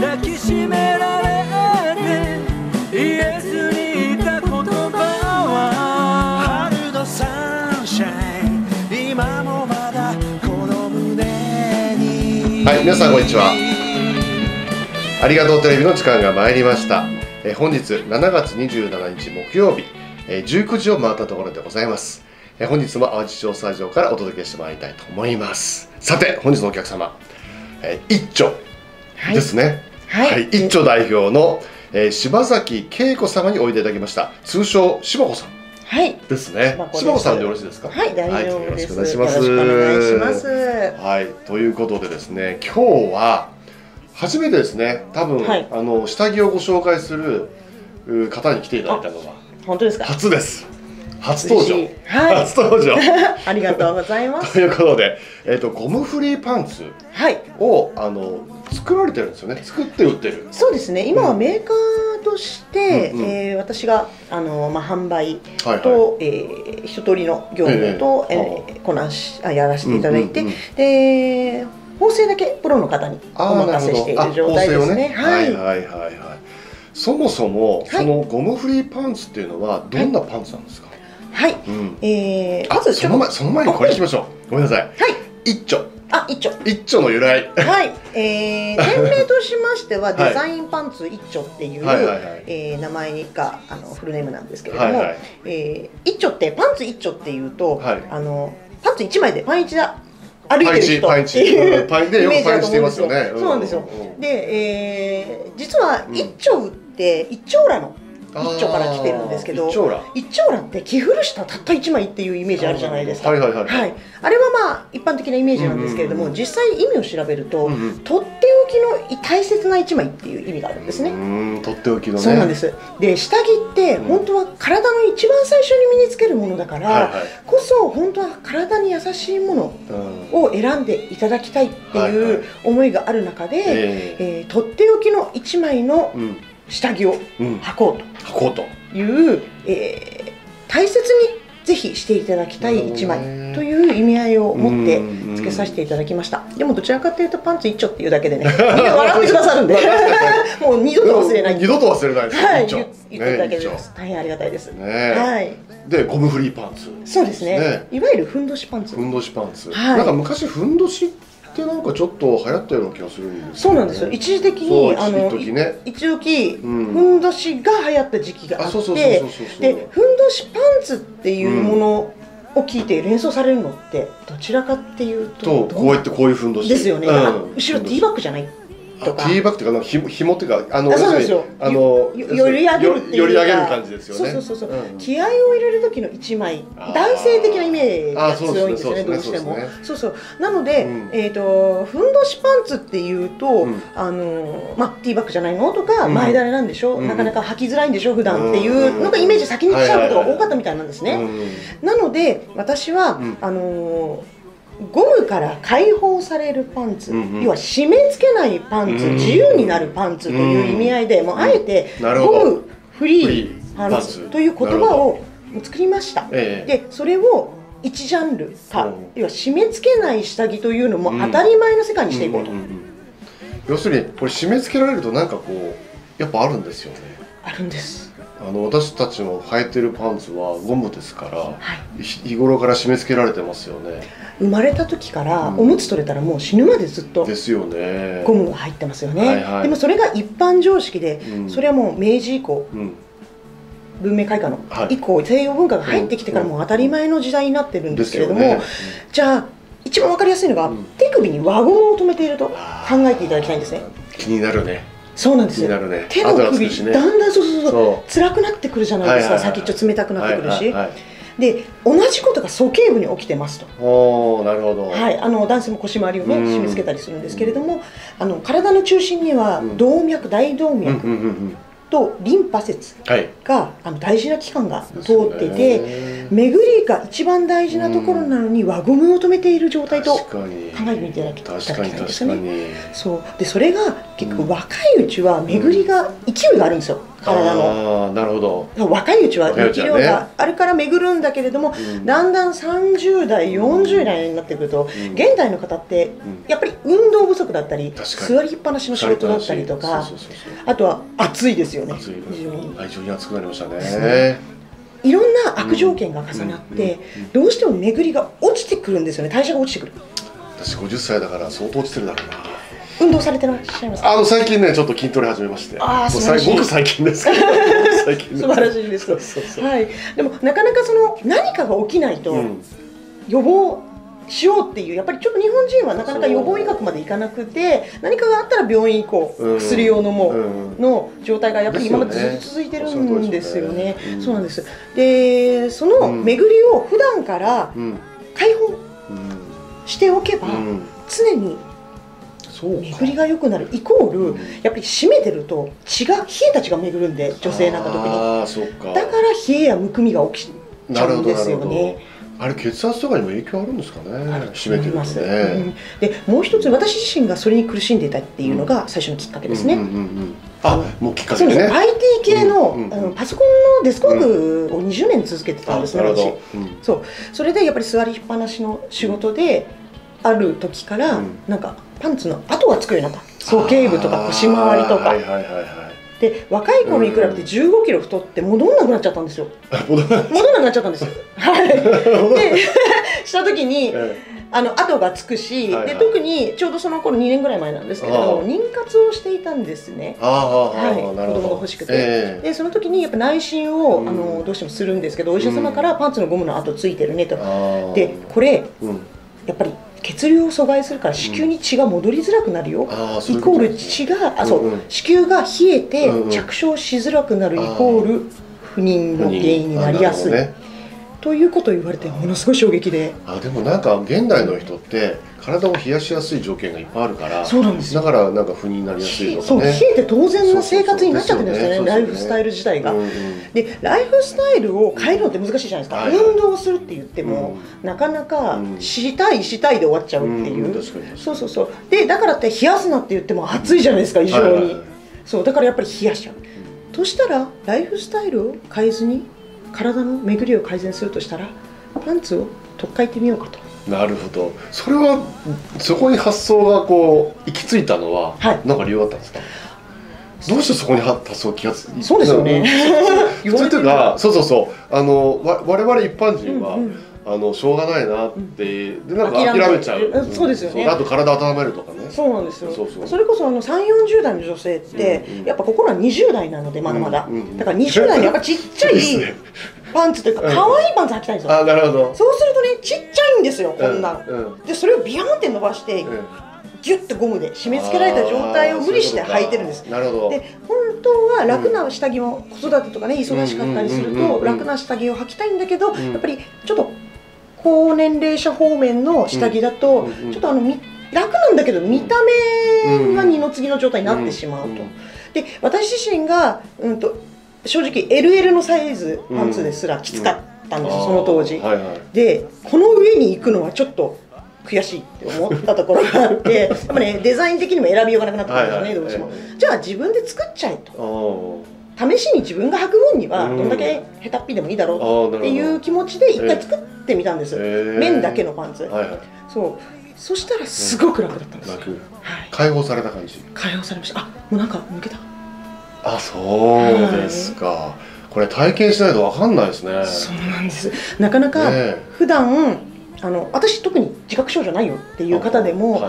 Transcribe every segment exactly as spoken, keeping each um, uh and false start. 抱きしめられて言えずにいた言葉は春のサンシャイン、今もまだこの胸に。はい、皆さんこんにちは。ありがとうテレビの時間が参りました。え本日しちがつにじゅうしちにち木曜日、えじゅうくじを回ったところでございます。え本日も淡路町スタジオからお届けしてまいりたいと思います。さて本日のお客様、え一丁ですね。はい、はい、一丁代表の、えー、柴崎恵子様においでいただきました。通称柴子さんですね。柴子さんでよろしいですか？はい、大丈夫です。よろしくお願いします。はい、ということでですね、今日は初めてですね、多分、はい、あの下着をご紹介する方に来ていただいたのが本当ですか？初です。初登場、はい、初登場ありがとうございますということで、えーと、ゴムフリーパンツを、はい、あの作られてるんですよね。作って売ってる。そうですね、今はメーカーとして、うん、えー、私があの、まあ、販売と一通りの業務と、えーえー、こなしあやらせていただいて、で縫製だけプロの方にお任せしている状態ですね。はいはいはいはい。そもそも、はい、そのゴムフリーパンツっていうのはどんなパンツなんですか？はいはい、ええ、まずその前その前にこれ聞きましょう。ごめんなさい。はい、一丁。あ、一丁。一丁の由来。はい、ええ、店名としましてはデザインパンツ一丁っていう名前があのフルネームなんですけれども、ええ、一丁ってパンツ一丁っていうとあのパンツ一枚でパン一だ。歩いてる人っていうイメージだと思うんですよ。そうなんですよ。で、実は一丁って一丁羅の一丁から来てるんですけど、一丁羅って着古したたったいちまいっていうイメージあるじゃないですか。あれはまあ一般的なイメージなんですけれども、実際意味を調べるととっておきの大切ないちまいっていう意味があるんですね。とっておきのね。そうなんです。で、下着って本当は体の一番最初に身につけるものだからこそ、本当は体に優しいものを選んでいただきたいっていう思いがある中で、とっておきのいちまいの下着を履こうと履こうという、えー、大切にぜひしていただきたいいちまいという意味合いを持ってつけさせていただきました。でもどちらかというとパンツ一丁っていうだけでね、みんな笑ってくださるんでもう二度と忘れない二度と忘れないです。はい、言ってるだけです。大変ありがたいです。はい。で、ゴムフリーパンツ。そうですね。いわゆるふんどしパンツ。ふんどしパンツ。なんか昔ふんどしってなんかちょっと流行ったような気がするんです。そうなんですよ。一時的にあの一時ふんどしが流行った時期があって、でふんどしパンツっていうものを聞いて連想されるのってどちらかっていうとこうやってこういうふんどしですよね。後ろティーバッグじゃないとか、ティーバッグとかひもひもっていうか、あのより上げるっていう感じですよね。そうそうそうそう。気合を入れる時の一枚、男性的なイメージが強いんですね、どうしても。そうそう。なのでえっとふんどしパンツっていうとあのまあティーバッグじゃないのとか、前だれなんでしょ、なかなか履きづらいんでしょ普段っていうのがイメージ先に来ちゃうことが多かったみたいなんですね。なので私はあの。ゴムから解放されるパンツ、うんうん、要は締め付けないパンツ、うんうん、自由になるパンツという意味合いで、うん、もうあえてゴムフリーパンツという言葉を作りました。で、それを一ジャンルか、うん、要は締め付けない下着というのも当たり前の世界にしていこうと。要するにこれ締め付けられるとなんかこうやっぱあるんですよね。あるんです。あの私たちの履いてるパンツはゴムですから、はい、日頃から締め付けられてますよね。生まれた時からおむつ取れたらもう死ぬまでずっとですよね。ゴムが入ってますよね。はいはい、でもそれが一般常識で、うん、それはもう明治以降、うん、文明開化の以降、はい、西洋文化が入ってきてからもう当たり前の時代になってるんですけれども、ね、うん、じゃあ一番わかりやすいのが、うん、手首に輪ゴムを留めていると考えていただきたいんですね。気になるね。そうなんですよ。手の首だんだんそうそうそう辛くなってくるじゃないですか。先っちょ冷たくなってくるし。で、同じことが鼠径部に起きてますと。おー、なるほど。はい、あの男性も腰回りをね締め付けたりするんですけれども、あの体の中心には動脈、大動脈とリンパ節があの大事な器官が通ってて、巡りが一番大事なところなのに輪ゴムを止めている状態と考えていただきたいんですよね。そうで、それが結構若いうちは巡りが勢いがあるんですよ、体の。なるほど。若いうちは力量があるから巡るんだけれども、だんだんさんじゅうだいよんじゅうだいになってくると、現代の方ってやっぱり運動不足だったり座りっぱなしの仕事だったりとか、あとは暑いですよね。非常に暑くなりましたね。いろんな悪条件が重なって、どうしても巡りが落ちてくるんですよね。代謝が落ちてくる。私ごじゅっさいだから相当落ちてるだろうな。運動されてらっしゃいますか？あの最近ね、ちょっと筋トレ始めまして。ああ、すごく最近ですけど。最近。素晴らしいです。そうそうそう。はい。でもなかなかその何かが起きないと予防しようっていう、やっぱりちょっと日本人はなかなか予防医学までいかなくて、何かがあったら病院行こう、薬用のもの状態がやっぱり今までずっと続いてるんですよね。そうなんです。でその巡りを普段から解放しておけば、常に巡りが良くなる。イコールやっぱり締めてると血が、冷えた血が巡るんで、女性なんか特にだから冷えやむくみが起きちゃうんですよね。あれ血圧とかにも影響あるんですかね。締めてるとね。でもう一つ、私自身がそれに苦しんでいたっていうのが最初のきっかけですね。あ、もうきっかけね。アイティー 系のパソコンのデスクワークをにじゅうねん続けてたんですね、私。そう、それでやっぱり座りっぱなしの仕事である時からなんかパンツの跡がつくようになった。鼠径部とか腰回りとか。で若い頃に比べてじゅうごキロ太って戻んなくなっちゃったんですよ。戻んなくなっちゃったんですよ。はい。でした時にあの跡がつくし、で特にちょうどその頃にねんぐらい前なんですけれども、妊活をしていたんですね。はい。子供が欲しくて、でその時にやっぱ内診をあのどうしてもするんですけど、お医者様からパンツのゴムの跡ついてるねと。でこれやっぱり血流を阻害するから子宮に血が戻りづらくなるよ、イコール血が、あ、そう、子宮が冷えて着床しづらくなるイコール不妊の原因になりやすいということを言われて、ものすごい衝撃で。あ、でもなんか現代の人って体を冷やしやすい条件がいっぱいあるから、そうなんです。だからなんか不妊になりやすいとかね。そう、冷えて当然の生活になっちゃってるんですよね、ライフスタイル自体が。でライフスタイルを変えるのって難しいじゃないですか。運動するって言ってもなかなかしたいしたいで終わっちゃうっていう。そうそうそう。でだからって冷やすなって言っても暑いじゃないですか、異常に。そうだからやっぱり冷やしちゃうとしたら、ライフスタイルを変えずに体の巡りを改善するとしたら、パンツを取っ替えてみようかと。なるほど。それはそこに発想がこう行き着いたのは何か理由あったんですか？どうしてそこに発想気がついた？そうですよね。普通というか、そうそうそう、あの我々一般人はあのしょうがないなってでなんか諦めちゃう。そうですよね。あと体温めるとかね。そうなんですよ。それこそあのさんじゅうよんじゅうだいの女性ってやっぱここらにじゅうだいなのでまだまだ。だからにじゅうだいにやっぱちっちゃいパンツというか可愛いパンツ履きたいんですよ。あ、なるほど。そうするとね、ちっちゃいんですよ、こんな。でそれをビヨンって伸ばしてギュッとゴムで締め付けられた状態を無理して履いてるんです。なるほど。で本当は楽な下着も、子育てとかね忙しかったりすると楽な下着を履きたいんだけど、やっぱりちょっと高年齢者方面の下着だとちょっとあの楽なんだけど見た目が二の次の状態になってしまうと。で私自身がうんと正直 エルエル のサイズパンツですらきつかったんです、うん、その当時、はいはい、でこの上に行くのはちょっと悔しいって思ったところがあってでもね、デザイン的にも選びようがなくなってくるんですね、どうしても。じゃあ自分で作っちゃえと、試しに自分が履く分にはどんだけ下手っぴでもいいだろうっていう気持ちで一回作ってみたんです、えー、面だけのパンツ、はいはい、そう。そしたらすごく楽だったんです、うん、楽、はい、解放された感じ。解放されました。あ、もうなんか抜けた。あ、そうですか、はい、これ体験しないと分かんないですね。そうなんです。なかなか普段あの私特に自覚症状ないよっていう方でも、はい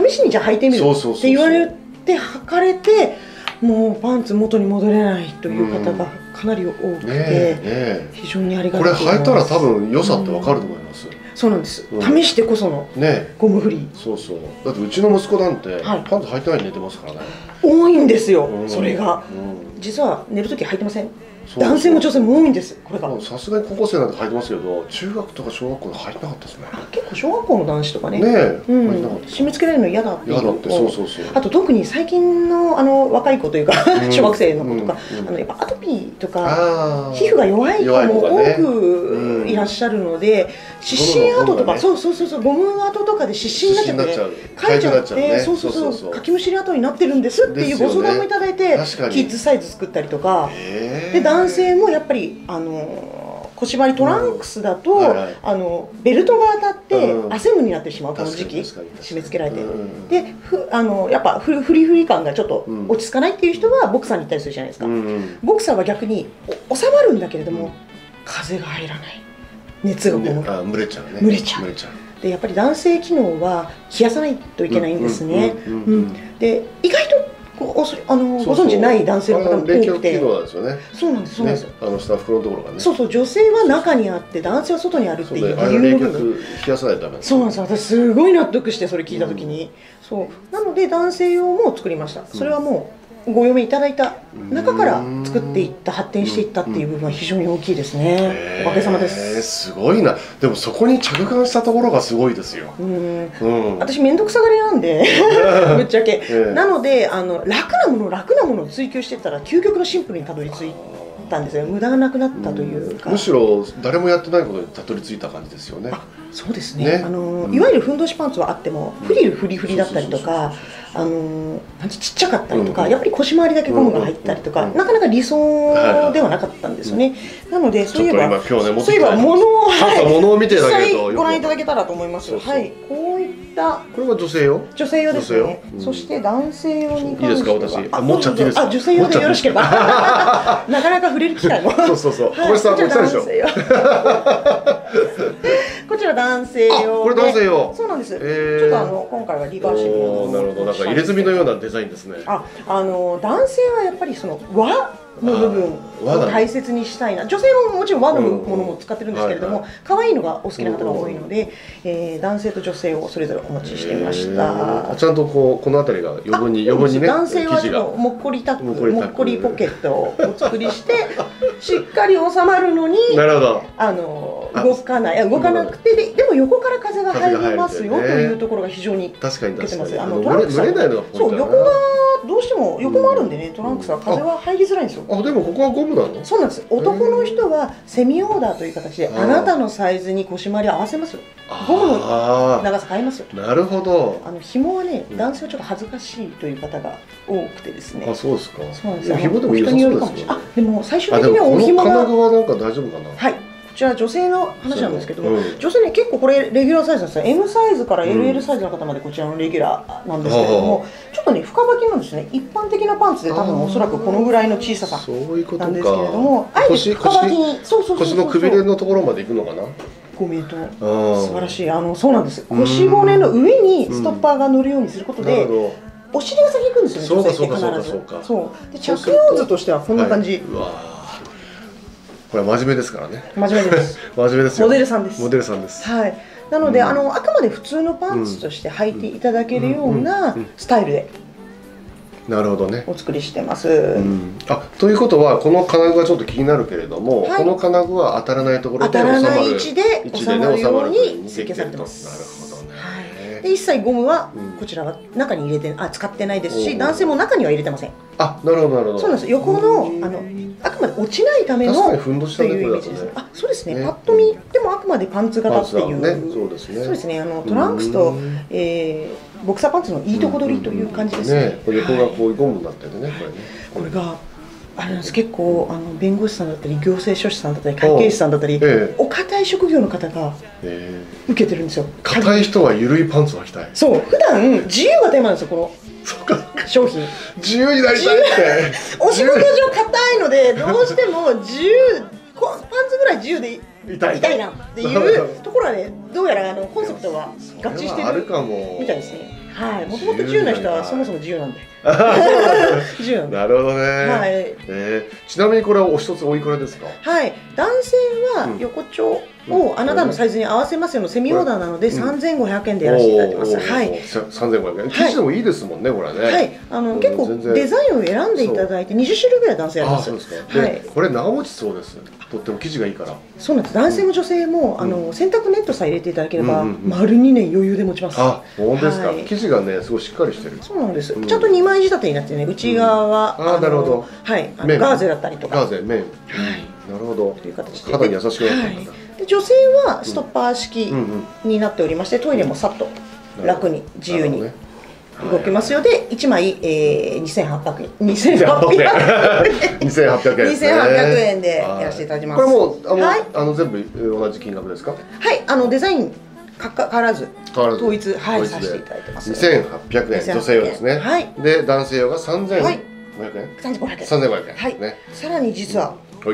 はい、試しにじゃあ履いてみるって言われて履かれて、もうパンツ元に戻れないという方がかなり多くて、非常にありがたい。これ履いたら多分良さって分かると思います、うん。そうなんです、うん、試してこそのゴムフリー、ね、そうそう。だってうちの息子なんてパンツ履いてないで寝てますからね、はい、多いんですよ、うん、それが、うん、実は寝るとき履いてません男性も女性も多いんです。これがさすがに高校生なんて入ってますけど、中学とか小学校で入ってなかったですね。結構小学校の男子とかね、締め付けられるの嫌だっていうのと、あと特に最近のあの若い子というか小学生の子とか、やっぱアトピーとか皮膚が弱い子も多くいらっしゃるので、湿疹跡とか、そうそうそう、ゴム跡とかで湿疹になっちゃってかいちゃって、そうそうそう、かきむしり跡になってるんですっていうご相談もいただいて、キッズサイズ作ったりとかで、男性もやっぱりあの腰張りトランクスだとあのベルトが当たって汗むになってしまう、この時期締め付けられて、でふあのやっぱフリフリ感がちょっと落ち着かないっていう人はボクサーに行ったりするじゃないですか。ボクサーは逆に収まるんだけれども風が入らない、熱がこもる、蒸れちゃうね、蒸れちゃうで、やっぱり男性機能は冷やさないといけないんですね。で意外とご存知ない男性の方も多くて、そうなんです、そうなんです、あのスタッフのところがね、そうそう、女性は中にあって男性は外にあるっていう理由の部分、冷やさないとダメなんです。そうなんです、私すごい納得してそれ聞いた時に、そうなので男性用も作りました。それはもうご嫁いただいた中から作っていった、発展していったっていう部分は非常に大きいですね。おかげさまです。すごいな。でもそこに着眼したところがすごいですよ。私面倒くさがりなんでぶっちゃけ、なのであの楽なもの楽なものを追求してたら究極のシンプルにたどり着いたんですよ。無駄がなくなったというか、むしろ誰もやってないことにたどり着いた感じですよね。そうですね。あのいわゆるふんどしパンツはあってもフリルフリフリだったりとか、あのちっちゃかったりとか、やっぱり腰回りだけゴムが入ったりとか、なかなか理想ではなかったんですよね。なのでそういえばそういえば物を実際ご覧いただけたらと思います。はい、こういったこれは女性用、女性用ですね。そして男性用に関してはいいですか、私あ持っちゃっていいですか、女性用でよろしければ、なかなか触れる機会も、そうそうそう、これさんでしょ、こちら男性用、これ男性用、そうなんです。ちょっとあの今回はリバーシブル、なるほど、なんか入れ墨のようなデザインですね。あ、あの男性はやっぱりその和の部分を大切にしたいな、女性ももちろん和のものも使ってるんですけれども、可愛いのがお好きな方が多いので、えー、男性と女性をそれぞれお持ちしてみました。ちゃんとこうこの辺りが余分に余分にね、男性はちょっともっこりタック、もっこりポケットをお作りしてしっかり収まるのに、なるほど、あの動かない、動かなくて で, でも横から風が入りますよというところが非常に確かに確かに、あのトランクスはそう横がどうしても横もあるんでね、トランクスは風は入りづらいんですよ。あ、でもここはゴムなの？そうなんです。男の人はセミオーダーという形で、あなたのサイズに腰回り合わせますよ。ゴムの長さ変えますよ。なるほど。あの紐はね、男性はちょっと恥ずかしいという方が多くてですね。あ、そうですか。そうなんです。紐でもいいですよ。あ、でも最終的にはお紐が。金具はなんか大丈夫かな？はい。じゃあ女性の話なんですけども、うん、女性ね結構これレギュラーサイズなんですよ。 エム サイズから エル エル サイズの方までこちらのレギュラーなんですけれども、うん、ちょっとね深履きなんですね。一般的なパンツで多分おそらくこのぐらいの小ささなんですけれども、あえて深履きに腰のくびれのところまでいくのかな。ごメートル、素晴らしい。あのそうなんです、腰骨の上にストッパーが乗るようにすることで、うん、お尻が先に行くんですよね、女性って必ず。そうで着用図としてはこんな感じ。これは真面目ですからね。真面目です。真面目ですよ。モデルさんです。モデルさんです。はい。なので、うん、あのあくまで普通のパンツとして履いていただけるようなスタイルで。なるほどね。お作りしてます。うん、あ、ということはこの金具はちょっと気になるけれども、はい、この金具は当たらないところで収まる。当たらない位置で収まるように設計されてます。なるほどね。はい、で一切ゴムはこちらは中に入れて、あ使ってないですし、男性も中には入れてません。あ、なるほどなるほど。そうなんです。横のあの。あくまで落ちないためのというイメージです。あ、そうですね。パッと見でもあくまでパンツ型っていう、そうですね。あのトランクスとボクサーパンツのいいとこ取りという感じですね。これ横がこういうゴムになってるね。これがあれなんです。結構あの弁護士さんだったり行政書士さんだったり会計士さんだったり、お堅い職業の方が受けてるんですよ。堅い人は緩いパンツを履きたい。そう、普段自由がテーマなんですよ、この。そうか、商品自由になりたいってお仕事上硬いのでどうしても自由パンツぐらい自由でいたいなっていうところはね、どうやらあのコンセプトは合致してるみたいですね。はい、もともと自由な人はそもそも自由なんで。自由なんで。なるほどね。はい。ええ、ちなみにこれはお一つおいくらですか。はい、男性は横丁をあなたのサイズに合わせますよのセミオーダーなのでさんぜんごひゃくえんでやらせていただいてます。さんぜんごひゃくえん生地でもいいですもんね、これね。はい、あの結構デザインを選んでいただいてにじゅっしゅるいぐらい男性あります。これ長持ちそうです、とっても生地がいいから。そうなんです、男性も女性もあの洗濯ネットさえ入れていただければ丸にねん余裕で持ちます。あ、本当ですか。生地がねすごいしっかりしてる。そうなんです、ちゃんとにまい仕立てになってね、内側はあ、なるほど、はい、ガーゼだったりとかガーゼ面、なるほど、という形で肌に優しくなってるんだ。女性はストッパー式になっておりまして、トイレもさっと楽に自由に動けますよ。でいちまいにせんはっぴゃくえんでやらせていただきます。これもあの全部同じ金額ですか。はい、あのデザインか変わらず統一はいさせていただいてます。にせんはっぴゃくえん女性用ですね。で男性用がさんぜんごひゃくえんさんぜんごひゃくえんね。さらに実はこ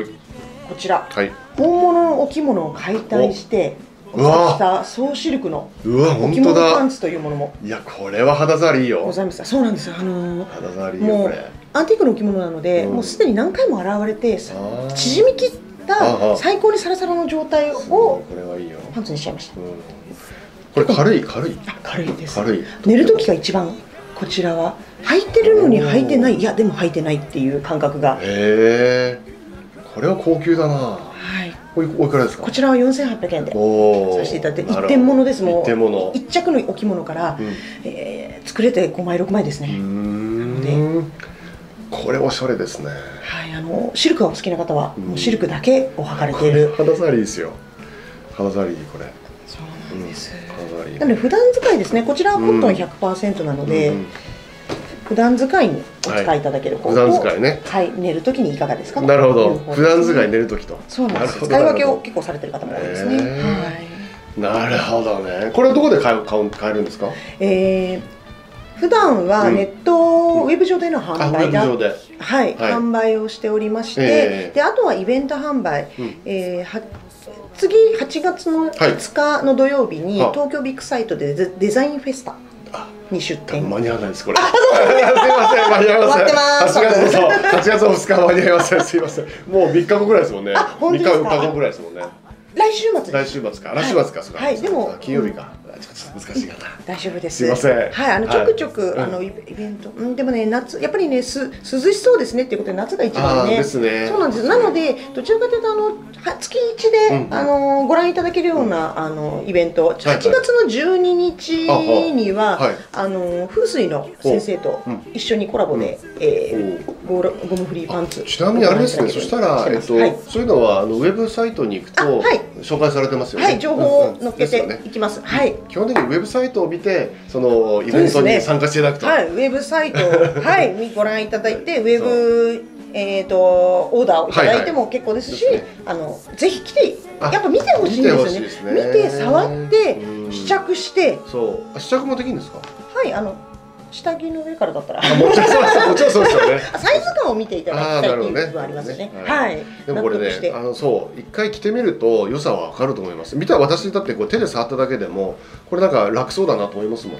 ちら、本物のお着物を解体して作った総シルクのお着物パンツというものも。いや、これは肌触りいいよ。ございました。そうなんです。あの肌触りいいよこれ。アンティークのお着物なので、もうすでに何回も洗われて縮み切った最高にサラサラの状態をパンツにしちゃいました。これ軽い軽い軽いです。軽い。寝る時が一番。こちらは履いてるのに履いてない、いやでも履いてないっていう感覚が。へえ。これは高級だな。はい。これおいくらですか。こちらはよんせんはっぴゃくえんでさせていただいて、一点物ですもん。一点物。一着のお着物から作れてごまいろくまいですね。これおしゃれですね。はい、あのシルクがお好きな方はもうシルクだけを履かれている。肌触りですよ。肌触りこれ。そうなんです。なので普段使いですね。こちらはコットン ひゃくパーセント なので。普段使いにお使いいただける方法、はい、普段使いね、はい、寝るときにいかがですか。なるほど、普段使い寝るときと。そうなんです、使い分けを結構されてる方も多いですね。なるほどね。これはどこで買う買えるんですか。えー、普段はネット、うん、ウェブ上での販売だ、はい、はい、販売をしておりまして、えー、であとはイベント販売、うん、えー、は次はちがつのいつかの土曜日に、はい、東京ビッグサイトでデザインフェスタに出店。間に合わないですこれ。すみません、間に合いません。はちがつのふつか間に合いません。すみません。もうみっかごぐらいですもんね。みっかよっかごぐらいですもんね。来週末。来週末か、来週末か、それ。はい、でも金曜日か。ちょっと難しいかな。大丈夫です。すみません。はい、あのちょくちょくあのイベント、うんでもね夏やっぱりねす涼しそうですねっていうことで夏が一番ね。ですね。そうなんです。なのでどちらかというとあのつきいちであのご覧いただけるようなあのイベント、はちがつのじゅうににちにはあの風水の先生と一緒にコラボでゴムフリーパンツ。ちなみにあれですね。そしたらえっとそういうのはあのウェブサイトに行くと紹介されてますよね。はい、情報を載っけていきます。はい。基本的にウェブサイトを見てそのイベントに参加していただくと、ね、はい、ウェブサイトを、はい、ご覧いただいてウェブえっとオーダーをいただいても結構ですし、はいはい、あのぜひ来てやっぱ見てほしいんですよね。 見て、 ね見て触って試着して。そう試着もできるんですか。はい、あの下着の上からだったらもちろんそうですよね。サイズ感を見ていただきたいっていう部分ありますよね。はい、でもこれね、あのそう一回着てみると良さは分かると思います。見た私だってこう手で触っただけでもこれなんか楽そうだなと思いますもん。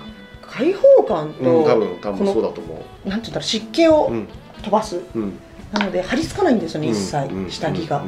開放感と、うん、多分多分そうだと思う。なんて言ったら湿気を飛ばす、うん、なので張り付かないんですよね、一切下着が。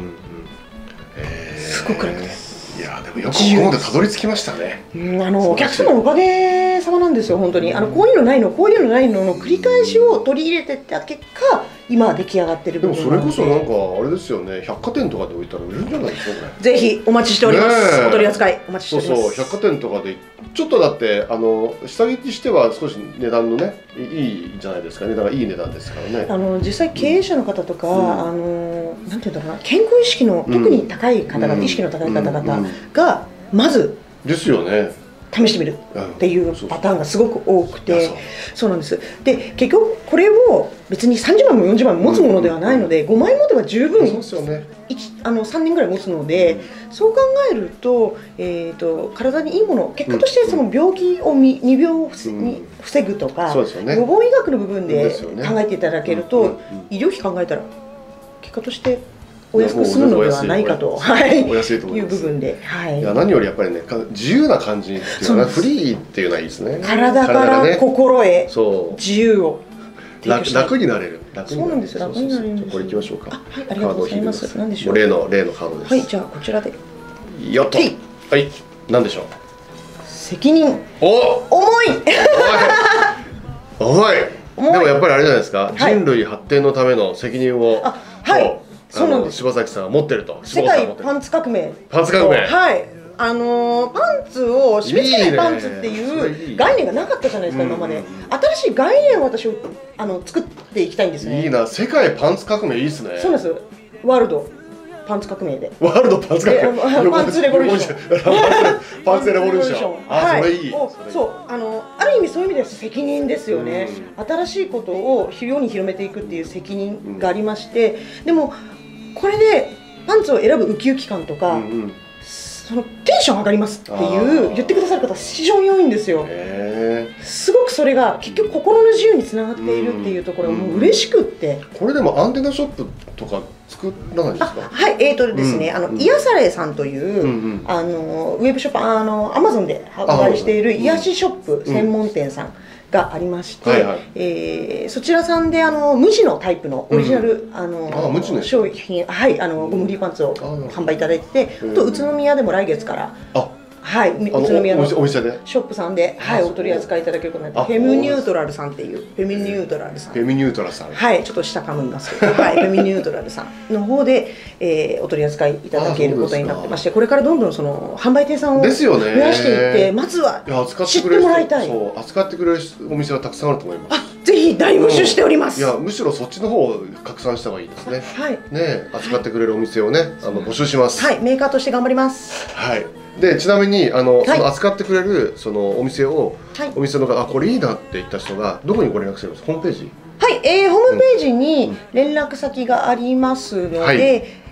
すごく楽です。いやでもよくここまでたどり着きましたね。あのお客様のおかげさまなんですよ本当に。あのこういうのないのこういうのないのの繰り返しを取り入れてった結果今出来上がってる部分で。でもそれこそなんかあれですよね、百貨店とかで置いたら売れるんじゃないですかこれ。ぜひお待ちしております。お取り扱いお待ちしております。そうそう、百貨店とかでちょっとだってあの下着にしては少し値段のねいいじゃないですかね。だからいい値段ですからね。あの実際経営者の方とか、うん、あのなんていうんだろうな、健康意識の特に高い方々、うん、意識の高い方々。うんうんがまずですよね、試してみるっていうパターンがすごく多くて。そうなんです。で結局これを別にさんじゅうまいもよんじゅうまいも持つものではないので、ごまい持てば十分さんねんぐらい持つので、そう考えるとえーと体にいいもの、結果としてその病気を未病を防ぐとか予防医学の部分で考えていただけると、医療費考えたら結果としてお安く済むのではないかという部分で、いや何よりやっぱりね自由な感じっていうのはフリーっていうのはいいですね。体から心へ自由を楽になれる。そうなんです、楽になれる。これいきましょうか。ありがとうございます。何でしょう。例の例のカードです。はい、じゃあこちらで。よっと。はい、なんでしょう。責任。お、重い。重い。でもやっぱりあれじゃないですか。人類発展のための責任を。はい。そうなんです。柴崎さんは持ってると。世界パンツ革命。パンツ革命。はい。あのー、パンツを締め付けないパンツっていう概念がなかったじゃないですか、今まで。新しい概念を私あの作っていきたいんですね。いいな、世界パンツ革命いいっすね。そうなんですよ、ワールドパンツ革命で。ワールドパンツ革命、パンツレボリューション、パンツレボリューション。あ、それいい。そう、あのある意味そういう意味では責任ですよね。新しいことを世に広めていくっていう責任がありまして、でもこれでパンツを選ぶウキウキ感とか、そのテンション上がりますっていう言ってくださる方非常に多いんですよ。すごくそれが結局心の自由につながっているっていうところがもう嬉しくって。これでもアンテナショップとか作らないんですか？はい、えーとですね、癒されさんというあのウェブショップ、あのアマゾンで販売している癒しショップ専門店さんがありまして、そちらさんであの無地のタイプのオリジナルあの商品、はい、あのゴムリーパンツを販売いただいて、あと宇都宮でも来月から、はい、宇都宮のショップさんでお取り扱いいただけることになって、フェムニュートラルさんっていう、フェミニュートラルさん、フェミニュートラルさん、はい、ちょっと下かむんますけど、フェミニュートラルさんの方でお取り扱いいただけることになってまして、これからどんどんその販売店さんを増やしていって、まずは知ってもらいたい。扱ってくれるお店はたくさんあると思います。ぜひ大募集しております。いや、むしろそっちの方を拡散した方がいいですね。はいね、扱ってくれるお店をね、あの募集します。はい、メーカーとして頑張ります。はい、でちなみにあの、はい、その扱ってくれるそのお店を、はい、お店の方、あ、これいいなって言った人がどこにご連絡するんですか？ホームページ？はい、えー、ホームページに連絡先がありますので、うんはい、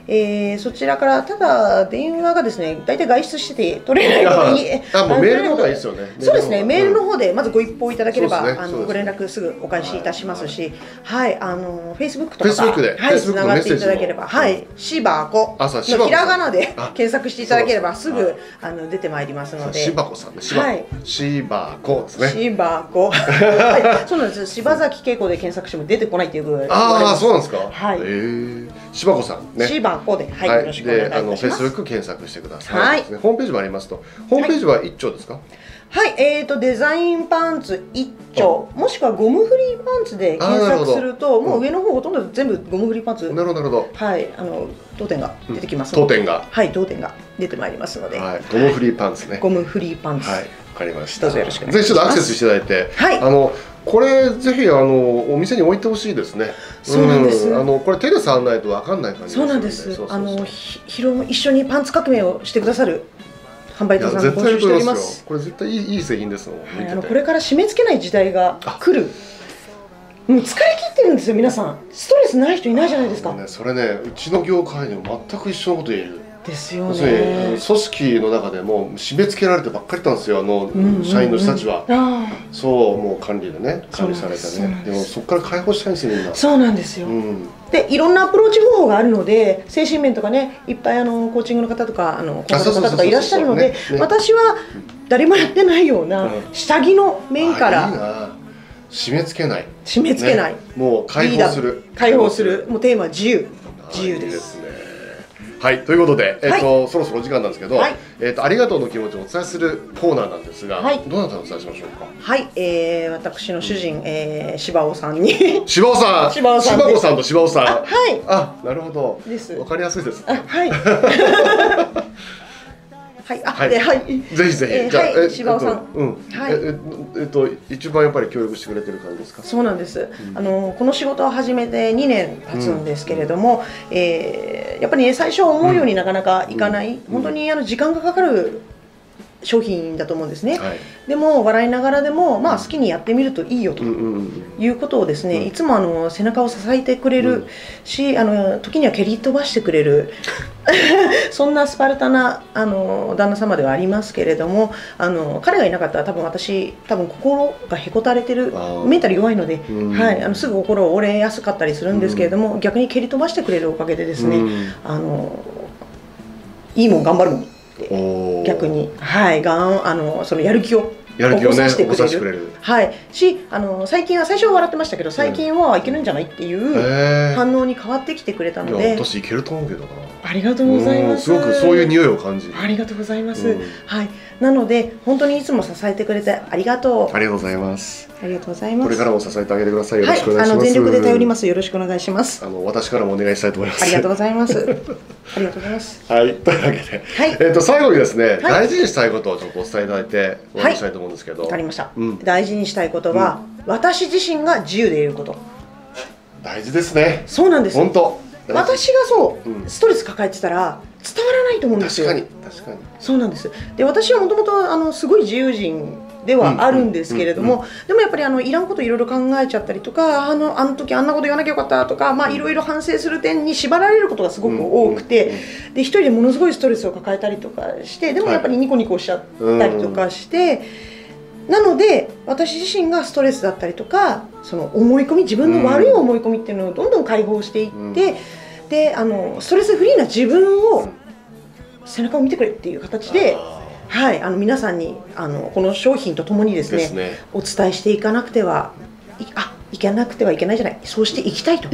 えー、そちらから。ただ電話がですね、大体外出してて取れないので、あ、もうメールの方がいいですよね。そうですね、メールの方でまずご一報いただければ、うんねね、あのご連絡すぐお返しいたしますし、はい、はい、あのフェイスブックとか、フェイスブックで、はい、つながっていただければ、はい、シバコのひらがなで検索していただければすぐあの出てまいりますので、シバコさんね、はい、シバコですね、シバコ、はい、そうなんです。柴崎恵子で検索しても出てこないっていうぐらい。ああ、そうなんですか。はい、ええ、シバコさんね。シバここで、はい、よろしくお願いします。で、あのフェイスブック検索してください。ホームページもありますと、ホームページは一丁ですか？はい、えっとデザインパンツ一丁、もしくはゴムフリーパンツで検索すると、もう上の方ほとんど全部ゴムフリーパンツ。なるほどなるほど。はい、あの当店が出てきます。当店が、はい、当店が出てまいりますので、ゴムフリーパンツね。ゴムフリーパンツ。はい、わかりました。どうぞよろしくお願いします。ぜひちょっとアクセスしていただいて、はい、あの。これぜひあのお店に置いてほしいですね。そうなんです。あのこれ手で触らないとわかんない感じ。そうなんです。あのひろも一緒にパンツ革命をしてくださる販売店さん募集しております。これ絶対いいいい製品ですので。あのこれから締め付けない時代が来る。もう疲れ切ってるんですよ皆さん。ストレスない人いないじゃないですか。それね、うちの業界でも全く一緒のこと言える。ですよね。組織の中でも締め付けられてばっかりなんですよ、あの社員の人たちは。そう、もう管理でね、管理されてね。でもそこから解放したいんですよみんな。そうなんですよ。でいろんなアプローチ方法があるので、精神面とかね、いっぱいあのコーチングの方とかあのコンサルの方とかいらっしゃるので、私は誰もやってないような下着の面から締め付けない、締め付けない、もう解放する、解放する、もうテーマは自由、自由です。はい、ということで、えっと、そろそろお時間なんですけど、えっと、ありがとうの気持ちをお伝えするコーナーなんですが、どなたをお伝えしましょうか。はい、ええ、私の主人、ええ、柴尾さんに。柴尾さん。柴尾さん。柴尾さんと柴尾さん。はい。あ、なるほど。です。わかりやすいです。はい。はい、あ、で、はい。ぜひぜひ、じゃあ、え、柴尾さん。うん。はい。えっと、一番やっぱり協力してくれてる感じですか。そうなんです。あの、この仕事を始めてにねん経つんですけれども、ええ。やっぱりね、最初思うようになかなかいかない、うん、本当にあの時間がかかる商品だと思うんですね、はい、でも笑いながらでも、まあ、好きにやってみるといいよということをですね、うん、いつもあの背中を支えてくれるし、うん、あの時には蹴り飛ばしてくれるそんなスパルタなあの旦那様ではありますけれども、あの彼がいなかったら多分私多分心がへこたれてる、メンタル弱いので、うん、はい、あのすぐ心を折れやすかったりするんですけれども、うん、逆に蹴り飛ばしてくれるおかげでですね、うん、あのいいもん頑張るもん、逆に、はい、がんあのそのやる気をやる気をね、起こしてくれる、起こさせてくれる、はい、し、あの最近は、最初は笑ってましたけど、最近はいけるんじゃないっていう反応に変わってきてくれたので、私いけると思うけどな。ありがとうございます。すごくそういう匂いを感じる。ありがとうございます。はい、なので本当にいつも支えてくれてありがとう。ありがとうございます。ありがとうございます。これからも支えてあげてください。よろしくお願いします。あの全力で頼ります。よろしくお願いします。あの私からもお願いしたいと思います。ありがとうございます。ありがとうございます。はい、というわけで、えっと最後にですね、大事にしたいことをちょっとお伝えいただいて終わりしたいと思うんですけど。わかりました。大事にしたいことは私自身が自由でいること。大事ですね。そうなんです。本当。私がそう、うん、ストレス抱えてたら伝わらないと思うんですよ。確かに確かにそうなんです。で、私はもともとあのすごい自由人ではあるんですけれども、でもやっぱりあのいらんこといろいろ考えちゃったりとか、あのあの時あんなこと言わなきゃよかったとか、まあいろいろ反省する点に縛られることがすごく多くて、で一人でものすごいストレスを抱えたりとかして、でもやっぱりニコニコしちゃったりとかして、はい、なので私自身がストレスだったりとか、その思い込み、自分の悪い思い込みっていうのをどんどん解放していって、うん、であのストレスフリーな自分を、背中を見てくれっていう形で、はい、あの皆さんにあのこの商品とともにですね、ですね、お伝えしていかなくては、いあいけなくてはいけないじゃない、そうしていきたいと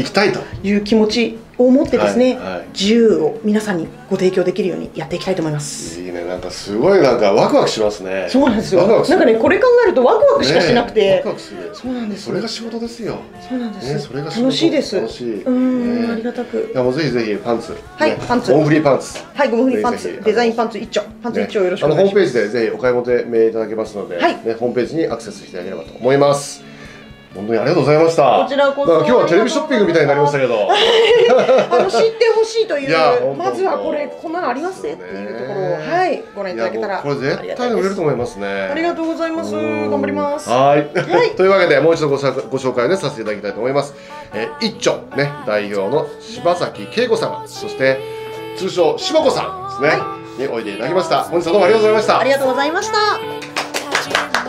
いう気持ちを持ってですね、はいはい、自由を皆さんにご提供できるようにやっていきたいと思います。いいね、なんかすごいなんかワクワクしますね。そうなんですよ。なんかね、これ考えるとワクワクしかしなくて、ワクワクする。そうなんです。それが仕事ですよ。そうなんです。楽しいです。楽しい。うん、ありがたく。もうぜひぜひパンツ、はい、パンツ、ゴムフリーパンツ、はい、ゴムフリーパンツ、デザインパンツ一丁、パンツ一丁よろしくお願いします。ホームページでぜひお買い求めいただけますので、ホームページにアクセスしていただければと思います。本当にありがとうございました。こちらこそ。今日はテレビショッピングみたいになりましたけど。あの知ってほしいという、まずはこれこんなのありますねっていうところを、はい、ご覧いただけたら。これ絶対売れると思いますね。ありがとうございます。頑張ります。はい。というわけでもう一度ご紹介をねさせていただきたいと思います。一丁ね代表の柴崎恵子様、そして通称しばこさんですねにおいでいただきました。本日はどうもありがとうございました。ありがとうございました。